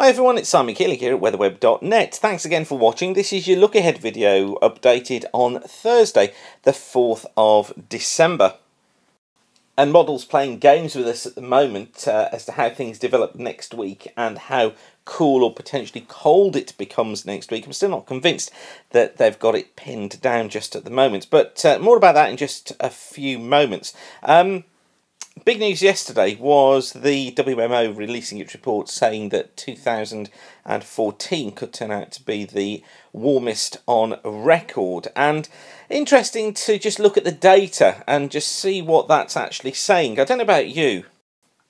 Hi everyone, it's Simon Keeling here at weatherweb.net. Thanks again for watching. This is your look ahead video updated on Thursday, the 4th of December. And models playing games with us at the moment as to how things develop next week and how cool or potentially cold it becomes next week. I'm still not convinced that they've got it pinned down just at the moment, but more about that in just a few moments. Big news yesterday was the WMO releasing its report saying that 2014 could turn out to be the warmest on record, and interesting to just look at the data and just see what that's actually saying. I don't know about you,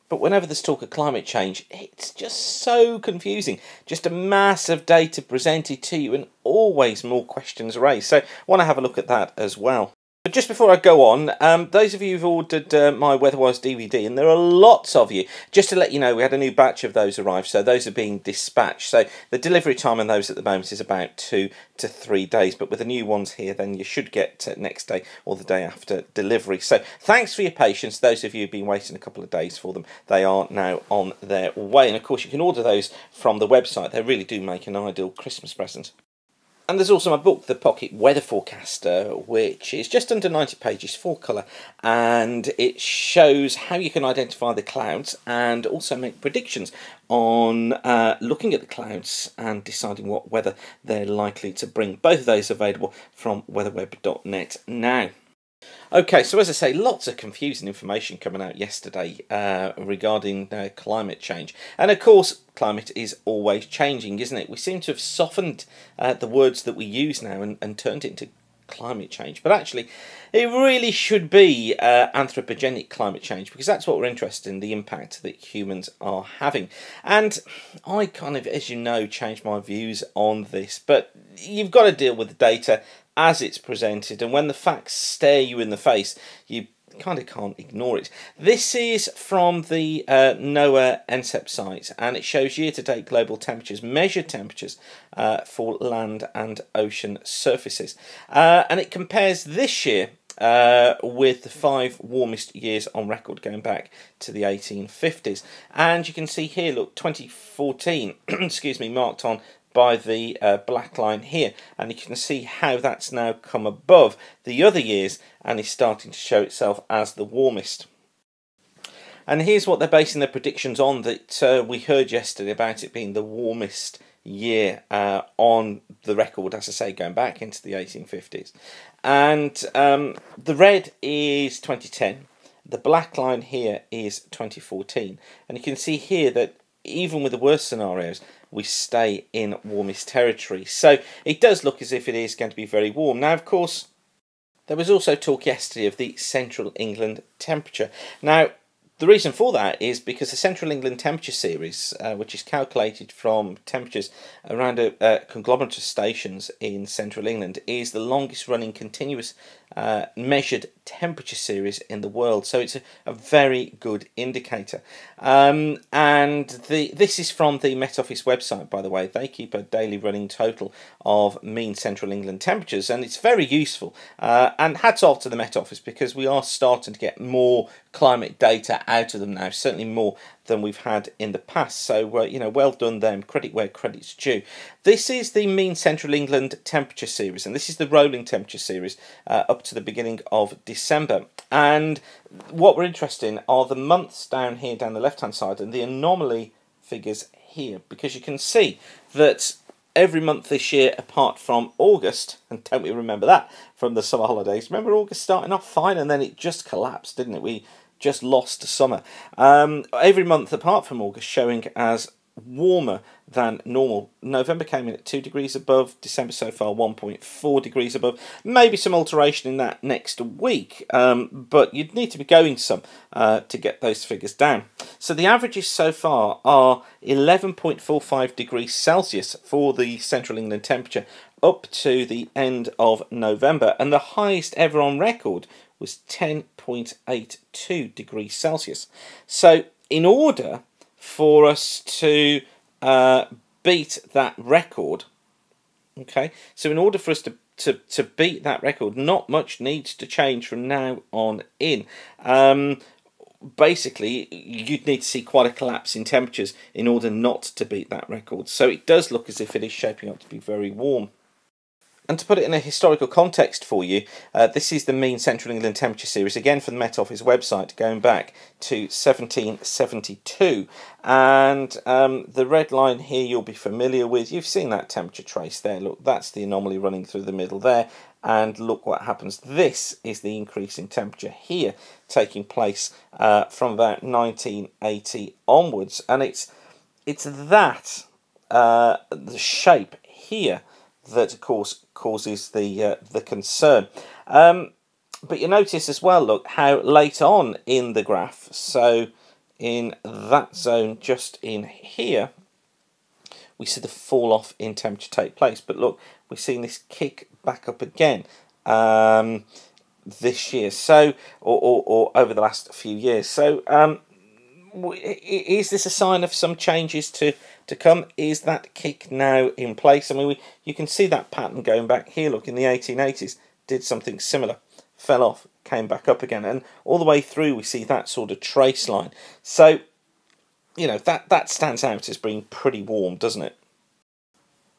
but whenever there's talk of climate change, it's just so confusing. Just a mass of data presented to you and always more questions raised. So I want to have a look at that as well. But just before I go on, those of you who've ordered my Weatherwise DVD, and there are lots of you, just to let you know, we had a new batch of those arrive, so those are being dispatched. So the delivery time on those at the moment is about 2 to 3 days, but with the new ones here, then you should get next day or the day after delivery. So thanks for your patience, those of you who've been waiting a couple of days for them. They are now on their way, and of course you can order those from the website. They really do make an ideal Christmas present. And there's also my book, The Pocket Weather Forecaster, which is just under 90 pages, full colour, and it shows how you can identify the clouds and also make predictions on looking at the clouds and deciding what weather they're likely to bring. Both of those are available from weatherweb.net now. Okay, so as I say, lots of confusing information coming out yesterday regarding climate change. And of course, climate is always changing, isn't it? We seem to have softened the words that we use now and turned it into climate change. But actually, it really should be anthropogenic climate change, because that's what we're interested in, the impact that humans are having. And I kind of, as you know, changed my views on this, but you've got to deal with the data as it's presented, and when the facts stare you in the face, you kind of can't ignore it. This is from the NOAA NSEP site, and it shows year-to-date global temperatures, measured temperatures for land and ocean surfaces, and it compares this year with the 5 warmest years on record going back to the 1850s. And you can see here, look, 2014, excuse me, marked on by the black line here, and you can see how that's now come above the other years and is starting to show itself as the warmest. And here's what they're basing their predictions on that we heard yesterday about it being the warmest year on the record, as I say, going back into the 1850s. And the red is 2010, the black line here is 2014, and you can see here that even with the worst scenarios, we stay in warmest territory. So it does look as if it is going to be very warm. Now, of course, there was also talk yesterday of the Central England temperature. Now, the reason for that is because the Central England temperature series, which is calculated from temperatures around a conglomerate of stations in Central England, is the longest running continuous measured temperature series in the world. So it's a very good indicator. And this is from the Met Office website, by the way. They keep a daily running total of mean Central England temperatures, and it's very useful. And hats off to the Met Office, because we are starting to get more climate data out of them now, certainly more than we've had in the past. So you know, well done them, credit where credit's due. This is the mean Central England temperature series, and this is the rolling temperature series up to the beginning of December. And what we're interested in are the months down here, down the left hand side, and the anomaly figures here, because you can see that every month this year, apart from August, and don't we remember that from the summer holidays? Remember August starting off fine, and then it just collapsed, didn't it? We just lost summer. Every month apart from August showing as warmer than normal. November came in at 2 degrees above, December so far 1.4 degrees above. Maybe some alteration in that next week, but you'd need to be going some to get those figures down. So the averages so far are 11.45 degrees Celsius for the Central England temperature up to the end of November, and the highest ever on record was 10.82 degrees Celsius. So in order for us to beat that record, okay, so in order for us to beat that record, not much needs to change from now on in. basically you'd need to see quite a collapse in temperatures in order not to beat that record. So it does look as if it is shaping up to be very warm. And to put it in a historical context for you, this is the mean Central England temperature series, again from the Met Office website, going back to 1772. And the red line here you'll be familiar with. You've seen that temperature trace there. Look, that's the anomaly running through the middle there. And look what happens. This is the increase in temperature here taking place from about 1980 onwards. And it's that, the shape here, that of course causes the concern. But you notice as well, look, how late on in the graph, so in that zone just in here, we see the fall off in temperature take place. But look, we're seeing this kick back up again this year, so or over the last few years. So is this a sign of some changes to come? Is that kick now in place? I mean, you can see that pattern going back here. Look, in the 1880s, did something similar, fell off, came back up again, and all the way through we see that sort of trace line. So, you know, that stands out as being pretty warm, doesn't it?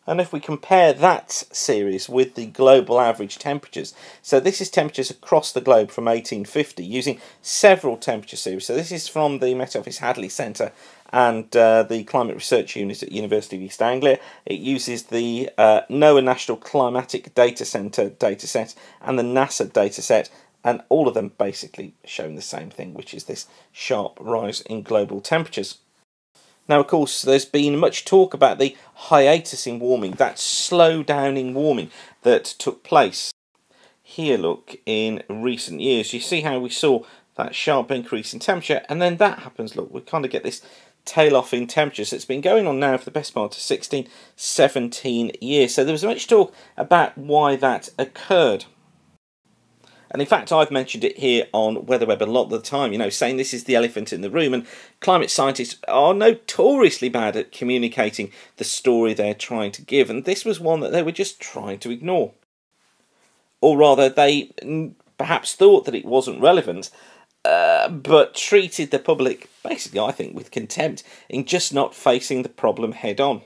And if we compare that series with the global average temperatures, so this is temperatures across the globe from 1850 using several temperature series. So this is from the Met Office Hadley Centre and the Climate Research Unit at University of East Anglia. It uses the NOAA National Climatic Data Centre dataset and the NASA dataset, and all of them basically showing the same thing, which is this sharp rise in global temperatures. Now, of course, there's been much talk about the hiatus in warming, that slow down in warming that took place. Here, look, in recent years, you see how we saw that sharp increase in temperature, and then that happens. Look, we kind of get this tail off in temperatures. It's been going on now for the best part of 16, 17 years. So there was much talk about why that occurred. And in fact, I've mentioned it here on WeatherWeb a lot of the time, you know, saying this is the elephant in the room, and climate scientists are notoriously bad at communicating the story they're trying to give, and this was one that they were just trying to ignore. Or rather, they perhaps thought that it wasn't relevant, but treated the public, basically, I think, with contempt in just not facing the problem head on.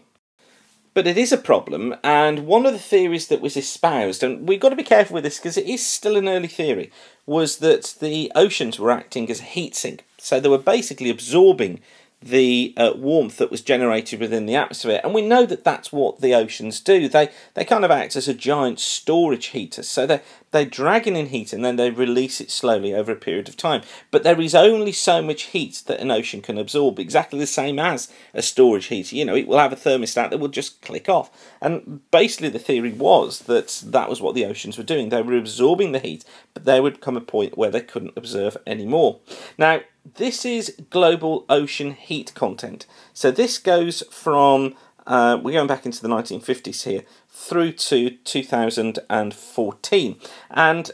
But it is a problem, and one of the theories that was espoused, and we've got to be careful with this because it is still an early theory, was that the oceans were acting as a heat sink. So they were basically absorbing the warmth that was generated within the atmosphere, and we know that that's what the oceans do. They kind of act as a giant storage heater, so they're dragging in heat and then they release it slowly over a period of time. But there is only so much heat that an ocean can absorb, exactly the same as a storage heater. You know, it will have a thermostat that will just click off, and basically the theory was that that was what the oceans were doing. They were absorbing the heat, but there would come a point where they couldn't observe anymore. Now, this is global ocean heat content. So this goes from, we're going back into the 1950s here, through to 2014. And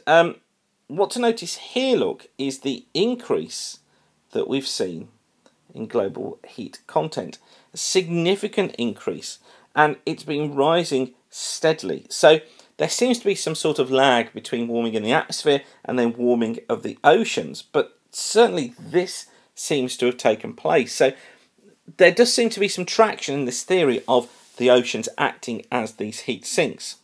what to notice here, look, is the increase that we've seen in global heat content. A significant increase, and it's been rising steadily. So there seems to be some sort of lag between warming in the atmosphere and then warming of the oceans, but certainly this seems to have taken place. So there does seem to be some traction in this theory of the oceans acting as these heat sinks.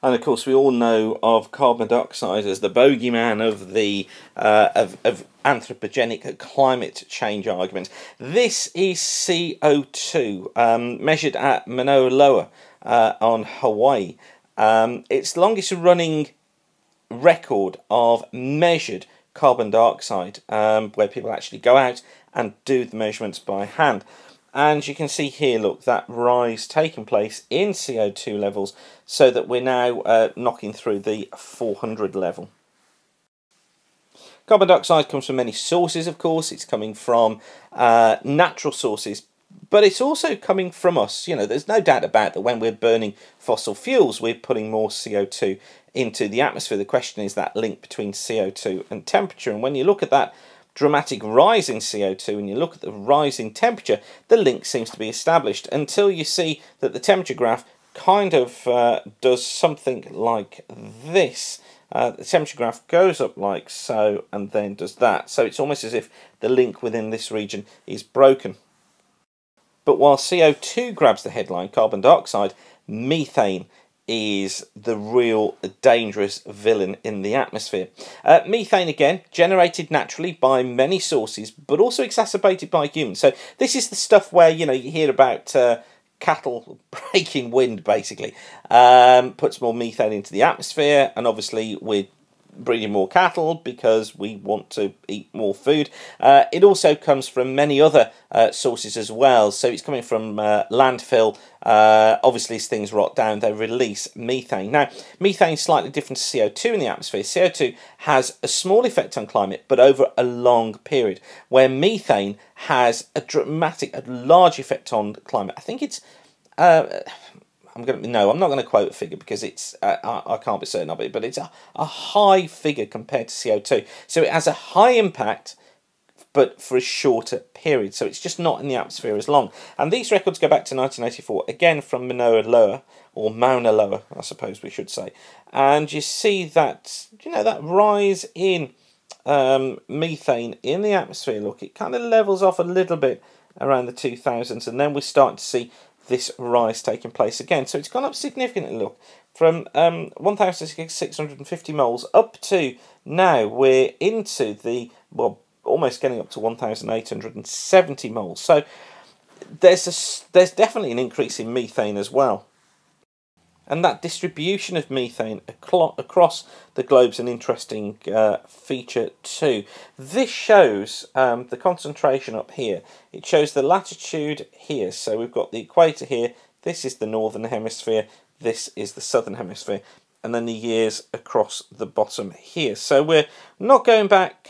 And of course, we all know of carbon dioxide as the bogeyman of the of anthropogenic climate change argument. This is CO2 measured at Mauna Loa on Hawaii. Its longest running record of measured carbon dioxide, where people actually go out and do the measurements by hand. And you can see here, look, that rise taking place in CO2 levels, so that we're now knocking through the 400 level. Carbon dioxide comes from many sources, of course. It's coming from natural sources, but it's also coming from us. You know, there's no doubt about that when we're burning fossil fuels, we're putting more CO2 into the atmosphere. The question is that link between CO2 and temperature. And when you look at that dramatic rise in CO2 and you look at the rise in temperature, the link seems to be established until you see that the temperature graph kind of does something like this. The temperature graph goes up like so and then does that. So it's almost as if the link within this region is broken. But while CO2 grabs the headline, carbon dioxide, methane is the real dangerous villain in the atmosphere. Methane, again, generated naturally by many sources, but also exacerbated by humans. So this is the stuff where, you know, you hear about cattle breaking wind, basically. Puts more methane into the atmosphere, and obviously we're breeding more cattle because we want to eat more food. It also comes from many other sources as well. So it's coming from landfill. Obviously, as things rot down, they release methane. Now, methane is slightly different to CO2 in the atmosphere. CO2 has a small effect on climate, but over a long period, where methane has a large effect on climate. I think it's... I'm not going to quote a figure because it's I can't be certain of it, but it's a high figure compared to CO2. So it has a high impact, but for a shorter period. So it's just not in the atmosphere as long. And these records go back to 1984, again from Mauna Loa, I suppose we should say. And you see that, you know, that rise in methane in the atmosphere. Look, it kind of levels off a little bit around the 2000s, and then we start to see this rise taking place again. So it's gone up significantly, look, from 1,650 moles up to now we're into the, well, almost getting up to 1,870 moles. So there's definitely an increase in methane as well. And that distribution of methane across the globe's an interesting feature too. This shows the concentration up here. It shows the latitude here. So we've got the equator here. This is the northern hemisphere. This is the southern hemisphere. And then the years across the bottom here. So we're not going back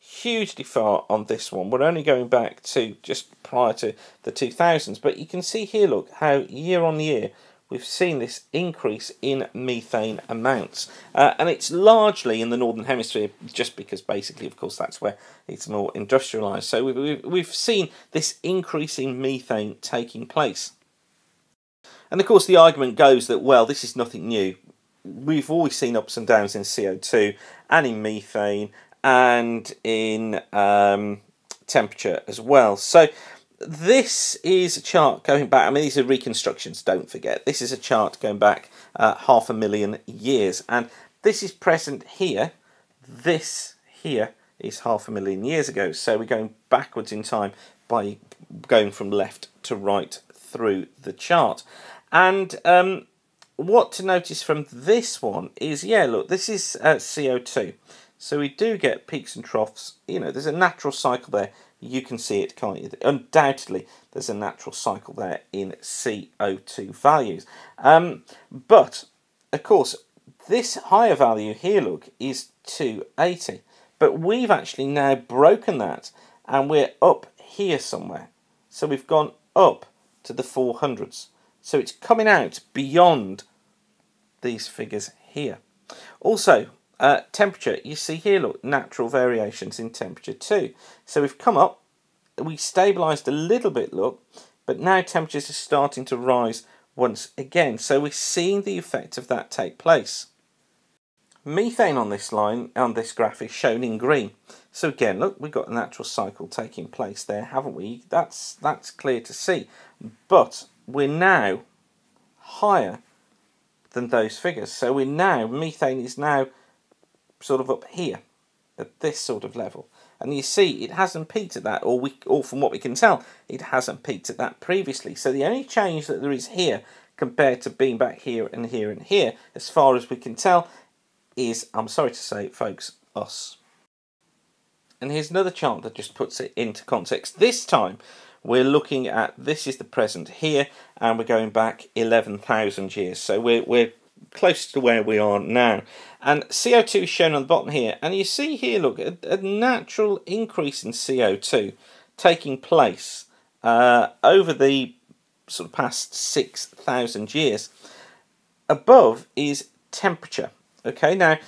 hugely far on this one. We're only going back to just prior to the 2000s. But you can see here, look, how year on year we've seen this increase in methane amounts, and it's largely in the northern hemisphere, just because basically, of course, that's where it's more industrialised. So we've seen this increase in methane taking place, and of course, the argument goes that, well, this is nothing new. We've always seen ups and downs in CO2 and in methane and in temperature as well. So this is a chart going back, I mean, these are reconstructions, don't forget. This is a chart going back 500,000 years, and this is present here. This here is 500,000 years ago, so we're going backwards in time by going from left to right through the chart. And what to notice from this one is, yeah, look, this is CO2. So we do get peaks and troughs. You know, there's a natural cycle there. You can see it, can't you? Undoubtedly, there's a natural cycle there in CO2 values. But, of course, this higher value here, look, is 280. But we've actually now broken that, and we're up here somewhere. So we've gone up to the 400s. So it's coming out beyond these figures here. Also, temperature, you see here, look, natural variations in temperature too. So we've come up, we stabilised a little bit, look, but now temperatures are starting to rise once again. So we're seeing the effect of that take place. Methane on this line, on this graph, is shown in green. So again, look, we've got a natural cycle taking place there, haven't we? That's clear to see. But we're now higher than those figures. So we're now, methane is now sort of up here at this sort of level, and you see it hasn't peaked at that, or from what we can tell, it hasn't peaked at that previously. So the only change that there is here compared to being back here and here and here, as far as we can tell, is, I'm sorry to say, folks, us. And here's another chart that just puts it into context. This time we're looking at, this is the present here, and we're going back 11,000 years. So we're close to where we are now, and CO2 is shown on the bottom here, and you see here, look, a natural increase in CO2 taking place over the sort of past 6,000 years. Above is temperature. Okay, now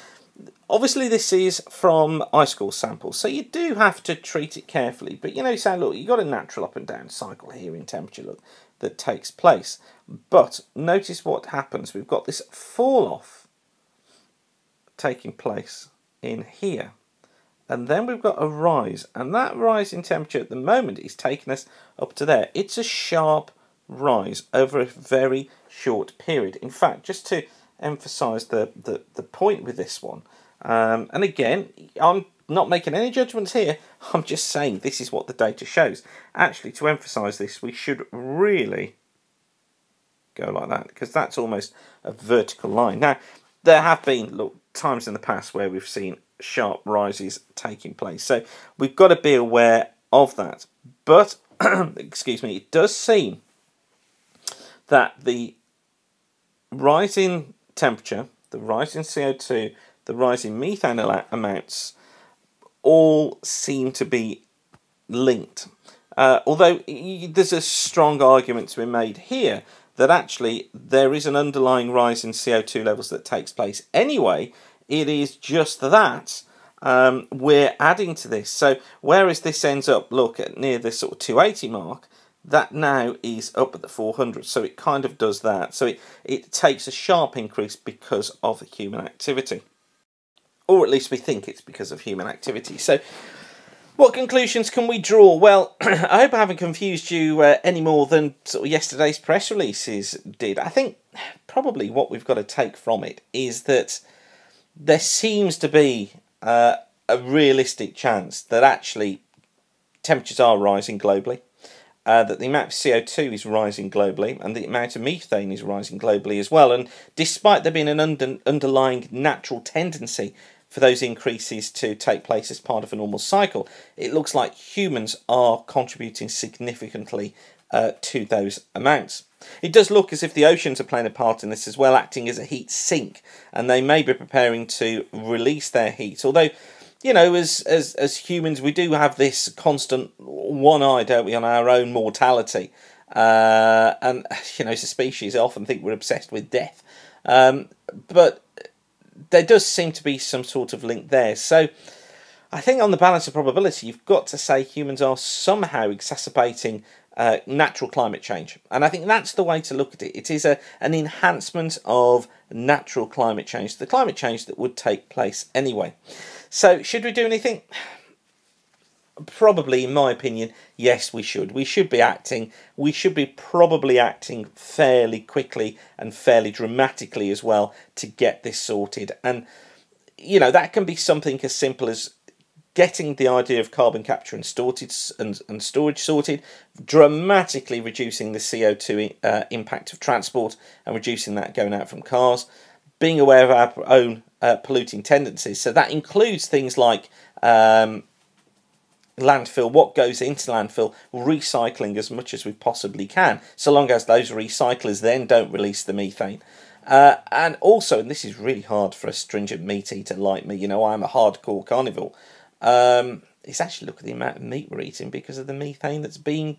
obviously this is from ice core samples, so you do have to treat it carefully, but you know, so look, you've got a natural up and down cycle here in temperature, look, that takes place. But notice what happens. We've got this fall off taking place in here. And then we've got a rise, and that rise in temperature at the moment is taking us up to there. It's a sharp rise over a very short period. In fact, just to emphasize the point with this one, and again, I'm not making any judgments here, I'm just saying this is what the data shows. Actually, to emphasize this, we should really go like that, because that's almost a vertical line. Now, there have been, look, times in the past where we've seen sharp rises taking place, so we've got to be aware of that. But excuse me, it does seem that the rise in temperature, the rise in CO2, the rise in methane amounts all seem to be linked, although there's a strong argument to be made here that actually there is an underlying rise in CO2 levels that takes place anyway. It is just that we're adding to this. So whereas this ends up, look, at near this sort of 280 mark, that now is up at the 400. So it kind of does that. So it takes a sharp increase because of human activity. Or at least we think it's because of human activity. So what conclusions can we draw? Well, I hope I haven't confused you any more than sort of yesterday's press releases did. I think probably what we've got to take from it is that there seems to be a realistic chance that actually temperatures are rising globally, that the amount of CO2 is rising globally, and the amount of methane is rising globally as well. And despite there being an underlying natural tendency for those increases to take place as part of a normal cycle, it looks like humans are contributing significantly to those amounts. It does look as if the oceans are playing a part in this as well, acting as a heat sink, and they may be preparing to release their heat. Although, you know, as humans, we do have this constant one eye, don't we, on our own mortality. And, you know, as a species, I often think we're obsessed with death. But there does seem to be some sort of link there. So I think on the balance of probability, you've got to say humans are somehow exacerbating natural climate change, and I think that's the way to look at it. It is an enhancement of natural climate change, the climate change that would take place anyway. So should we do anything? Probably, in my opinion, yes, we should. We should be acting. We should be probably acting fairly quickly and fairly dramatically as well to get this sorted. And, you know, that can be something as simple as getting the idea of carbon capture and storage sorted, dramatically reducing the CO2 impact of transport and reducing that going out from cars, being aware of our own polluting tendencies. So that includes things like landfill, what goes into landfill, recycling as much as we possibly can, so long as those recyclers then don't release the methane. And also, and this is really hard for a stringent meat eater like me, you know, I'm a hardcore carnivore, it's actually, look at the amount of meat we're eating because of the methane that's being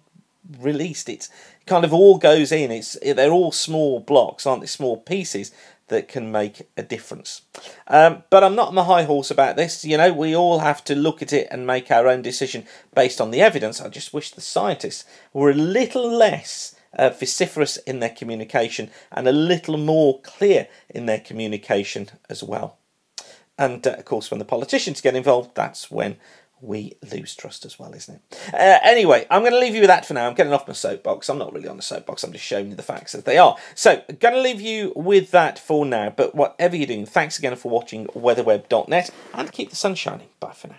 released. It's kind of all goes in. They're all small blocks, aren't they? Small pieces that can make a difference. But I'm not on my high horse about this. You know, we all have to look at it and make our own decision based on the evidence. I just wish the scientists were a little less vociferous in their communication and a little more clear in their communication as well. And, of course, when the politicians get involved, that's when we lose trust as well, isn't it? Anyway, I'm going to leave you with that for now. I'm getting off my soapbox. I'm not really on the soapbox. I'm just showing you the facts as they are. So I'm going to leave you with that for now. But whatever you're doing, thanks again for watching weatherweb.net, and keep the sun shining. Bye for now.